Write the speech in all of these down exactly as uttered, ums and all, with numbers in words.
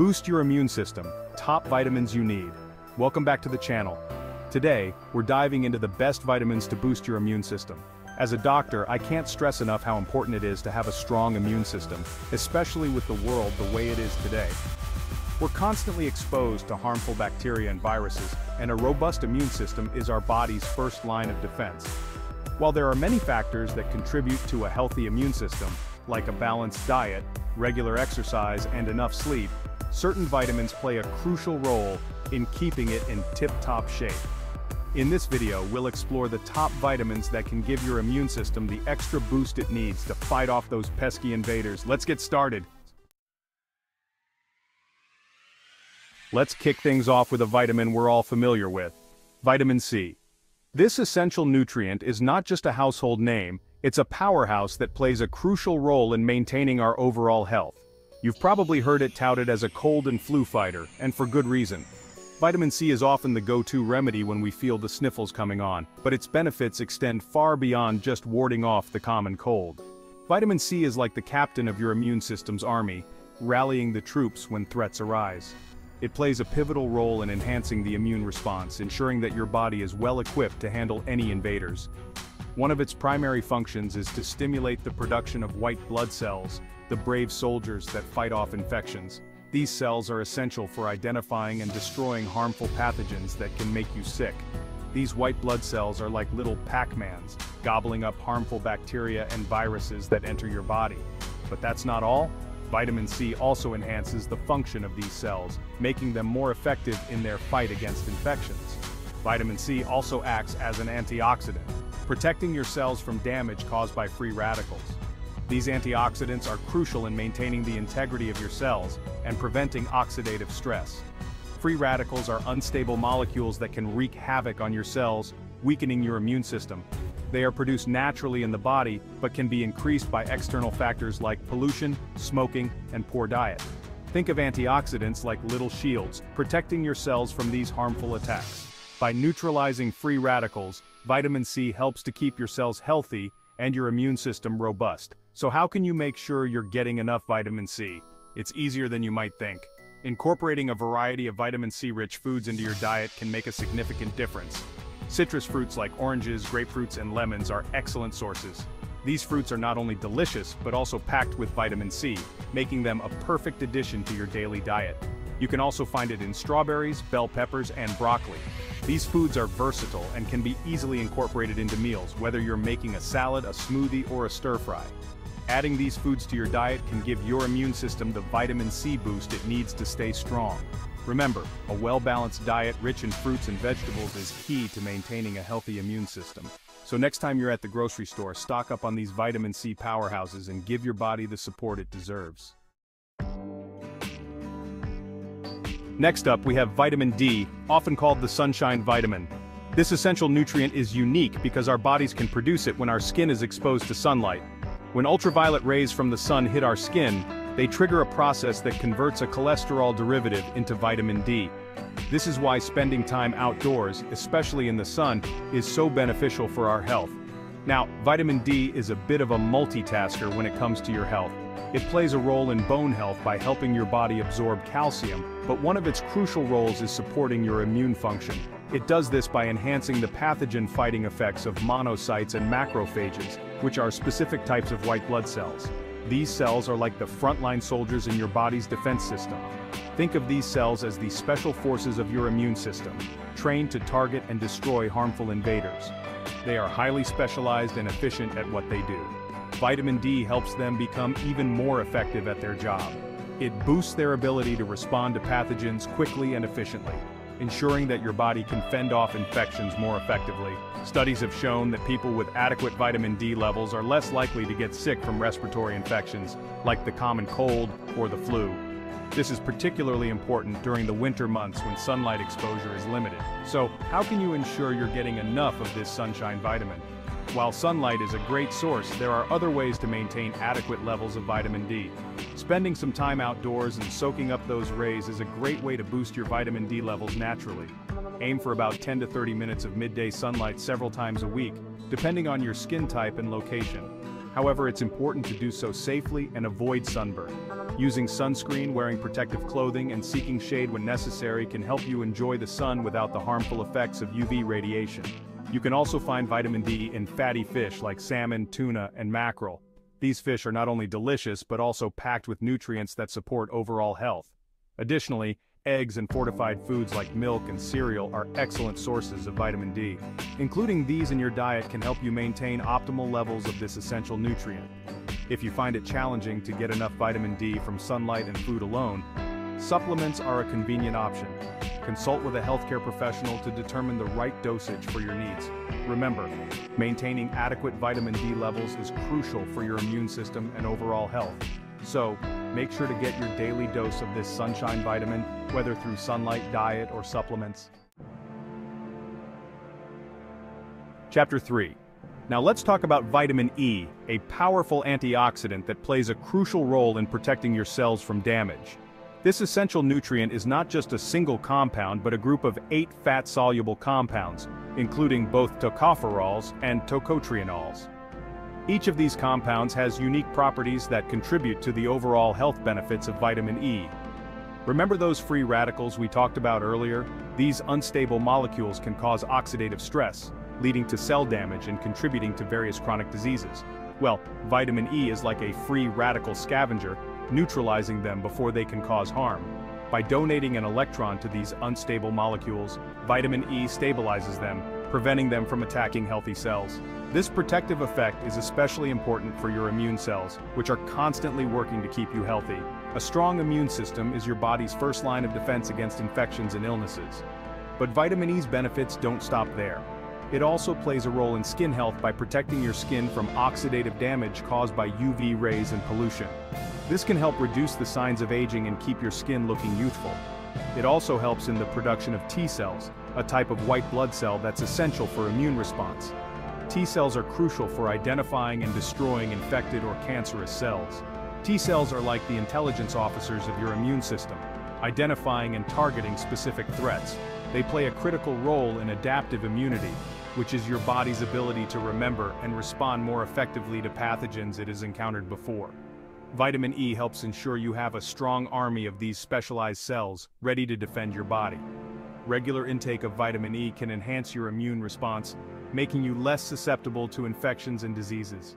Boost your immune system, top vitamins you need. Welcome back to the channel. Today, we're diving into the best vitamins to boost your immune system. As a doctor, I can't stress enough how important it is to have a strong immune system, especially with the world the way it is today. We're constantly exposed to harmful bacteria and viruses, and a robust immune system is our body's first line of defense. While there are many factors that contribute to a healthy immune system, like a balanced diet, regular exercise, and enough sleep, certain vitamins play a crucial role in keeping it in tip-top shape. In this video, we'll explore the top vitamins that can give your immune system the extra boost it needs to fight off those pesky invaders. Let's get started. Let's kick things off with a vitamin we're all familiar with, vitamin C. This essential nutrient is not just a household name, it's a powerhouse that plays a crucial role in maintaining our overall health. You've probably heard it touted as a cold and flu fighter, and for good reason. Vitamin C is often the go-to remedy when we feel the sniffles coming on, but its benefits extend far beyond just warding off the common cold. Vitamin C is like the captain of your immune system's army, rallying the troops when threats arise. It plays a pivotal role in enhancing the immune response, ensuring that your body is well equipped to handle any invaders. One of its primary functions is to stimulate the production of white blood cells, the brave soldiers that fight off infections. These cells are essential for identifying and destroying harmful pathogens that can make you sick. These white blood cells are like little Pac-Mans, gobbling up harmful bacteria and viruses that enter your body. But that's not all. Vitamin C also enhances the function of these cells, making them more effective in their fight against infections. Vitamin C also acts as an antioxidant, protecting your cells from damage caused by free radicals. These antioxidants are crucial in maintaining the integrity of your cells and preventing oxidative stress. Free radicals are unstable molecules that can wreak havoc on your cells, weakening your immune system. They are produced naturally in the body, but can be increased by external factors like pollution, smoking, and poor diet. Think of antioxidants like little shields, protecting your cells from these harmful attacks. By neutralizing free radicals, vitamin C helps to keep your cells healthy and your immune system robust. So how can you make sure you're getting enough vitamin C? It's easier than you might think. Incorporating a variety of vitamin C-rich foods into your diet can make a significant difference. Citrus fruits like oranges, grapefruits, and lemons are excellent sources. These fruits are not only delicious, but also packed with vitamin C, making them a perfect addition to your daily diet. You can also find it in strawberries, bell peppers, and broccoli. These foods are versatile and can be easily incorporated into meals, whether you're making a salad, a smoothie, or a stir-fry. Adding these foods to your diet can give your immune system the vitamin C boost it needs to stay strong. Remember, a well-balanced diet rich in fruits and vegetables is key to maintaining a healthy immune system. So next time you're at the grocery store, stock up on these vitamin C powerhouses and give your body the support it deserves. Next up, we have vitamin D, often called the sunshine vitamin. This essential nutrient is unique because our bodies can produce it when our skin is exposed to sunlight. When ultraviolet rays from the sun hit our skin, they trigger a process that converts a cholesterol derivative into vitamin D. This is why spending time outdoors, especially in the sun, is so beneficial for our health. Now, vitamin D is a bit of a multitasker when it comes to your health. It plays a role in bone health by helping your body absorb calcium, but one of its crucial roles is supporting your immune function. It does this by enhancing the pathogen-fighting effects of monocytes and macrophages, which are specific types of white blood cells. These cells are like the frontline soldiers in your body's defense system. Think of these cells as the special forces of your immune system, trained to target and destroy harmful invaders. They are highly specialized and efficient at what they do. Vitamin D helps them become even more effective at their job. It boosts their ability to respond to pathogens quickly and efficiently, ensuring that your body can fend off infections more effectively. Studies have shown that people with adequate vitamin D levels are less likely to get sick from respiratory infections, like the common cold or the flu. This is particularly important during the winter months when sunlight exposure is limited. So, how can you ensure you're getting enough of this sunshine vitamin? While sunlight is a great source, there are other ways to maintain adequate levels of vitamin D. Spending some time outdoors and soaking up those rays is a great way to boost your vitamin D levels naturally. Aim for about ten to thirty minutes of midday sunlight several times a week, depending on your skin type and location. However, it's important to do so safely and avoid sunburn. Using sunscreen, wearing protective clothing, and seeking shade when necessary can help you enjoy the sun without the harmful effects of U V radiation. You can also find vitamin D in fatty fish like salmon, tuna, and mackerel. These fish are not only delicious but also packed with nutrients that support overall health. Additionally, eggs and fortified foods like milk and cereal are excellent sources of vitamin D. Including these in your diet can help you maintain optimal levels of this essential nutrient. If you find it challenging to get enough vitamin D from sunlight and food alone, supplements are a convenient option. Consult with a healthcare professional to determine the right dosage for your needs. Remember, maintaining adequate vitamin D levels is crucial for your immune system and overall health. So, make sure to get your daily dose of this sunshine vitamin, whether through sunlight, diet, or supplements. Chapter three. Now let's talk about vitamin E, a powerful antioxidant that plays a crucial role in protecting your cells from damage. This essential nutrient is not just a single compound but a group of eight fat-soluble compounds, including both tocopherols and tocotrienols. Each of these compounds has unique properties that contribute to the overall health benefits of vitamin E. Remember those free radicals we talked about earlier? These unstable molecules can cause oxidative stress, leading to cell damage and contributing to various chronic diseases. Well, vitamin E is like a free radical scavenger, neutralizing them before they can cause harm. By donating an electron to these unstable molecules, vitamin E stabilizes them, preventing them from attacking healthy cells. This protective effect is especially important for your immune cells, which are constantly working to keep you healthy. A strong immune system is your body's first line of defense against infections and illnesses. But vitamin E's benefits don't stop there. It also plays a role in skin health by protecting your skin from oxidative damage caused by U V rays and pollution. This can help reduce the signs of aging and keep your skin looking youthful. It also helps in the production of T cells, a type of white blood cell that's essential for immune response. T cells are crucial for identifying and destroying infected or cancerous cells. T cells are like the intelligence officers of your immune system, identifying and targeting specific threats. They play a critical role in adaptive immunity, which is your body's ability to remember and respond more effectively to pathogens it has encountered before. Vitamin E helps ensure you have a strong army of these specialized cells, ready to defend your body. Regular intake of vitamin E can enhance your immune response, making you less susceptible to infections and diseases.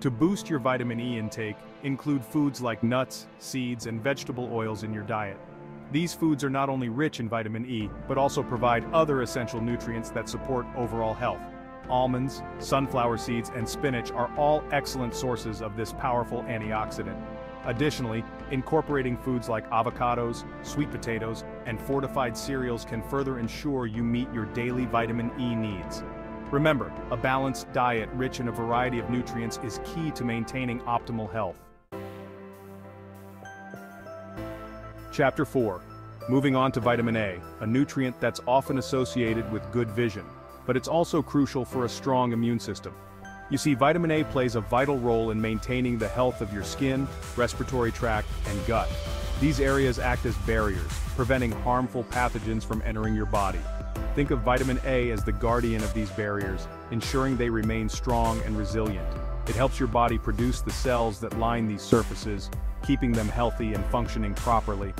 To boost your vitamin E intake, include foods like nuts, seeds, and vegetable oils in your diet. These foods are not only rich in vitamin E, but also provide other essential nutrients that support overall health. Almonds, sunflower seeds, and spinach are all excellent sources of this powerful antioxidant. Additionally, incorporating foods like avocados, sweet potatoes, and fortified cereals can further ensure you meet your daily vitamin E needs. Remember, a balanced diet rich in a variety of nutrients is key to maintaining optimal health. Chapter four. Moving on to vitamin A, a nutrient that's often associated with good vision, but it's also crucial for a strong immune system. You see, vitamin A plays a vital role in maintaining the health of your skin, respiratory tract, and gut. These areas act as barriers, preventing harmful pathogens from entering your body. Think of vitamin A as the guardian of these barriers, ensuring they remain strong and resilient. It helps your body produce the cells that line these surfaces, keeping them healthy and functioning properly.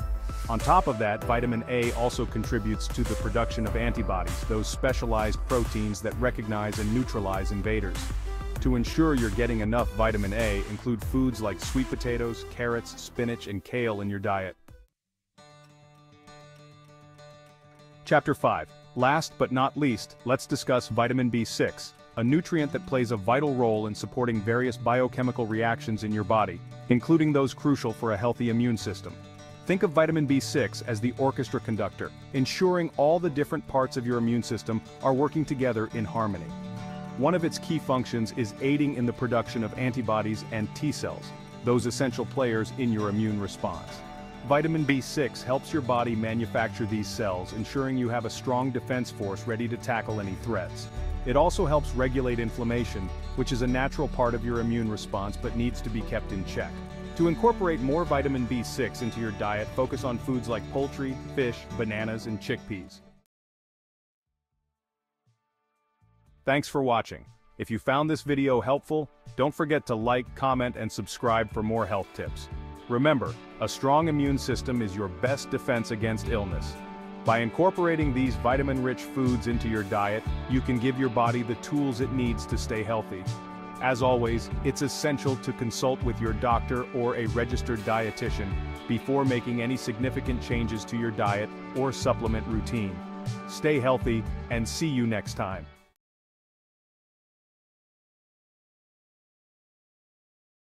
On top of that, vitamin A also contributes to the production of antibodies, those specialized proteins that recognize and neutralize invaders. To ensure you're getting enough vitamin A, include foods like sweet potatoes, carrots, spinach, and kale in your diet. Chapter five. Last but not least, let's discuss vitamin B six, a nutrient that plays a vital role in supporting various biochemical reactions in your body, including those crucial for a healthy immune system. Think of vitamin B six as the orchestra conductor, ensuring all the different parts of your immune system are working together in harmony. One of its key functions is aiding in the production of antibodies and T cells, those essential players in your immune response. Vitamin B six helps your body manufacture these cells, ensuring you have a strong defense force ready to tackle any threats. It also helps regulate inflammation, which is a natural part of your immune response but needs to be kept in check. To incorporate more vitamin B six into your diet, focus on foods like poultry, fish, bananas, and chickpeas. Thanks for watching. If you found this video helpful, don't forget to like, comment, and subscribe for more health tips. Remember, a strong immune system is your best defense against illness. By incorporating these vitamin-rich foods into your diet, you can give your body the tools it needs to stay healthy. As always, it's essential to consult with your doctor or a registered dietitian before making any significant changes to your diet or supplement routine. Stay healthy, and see you next time.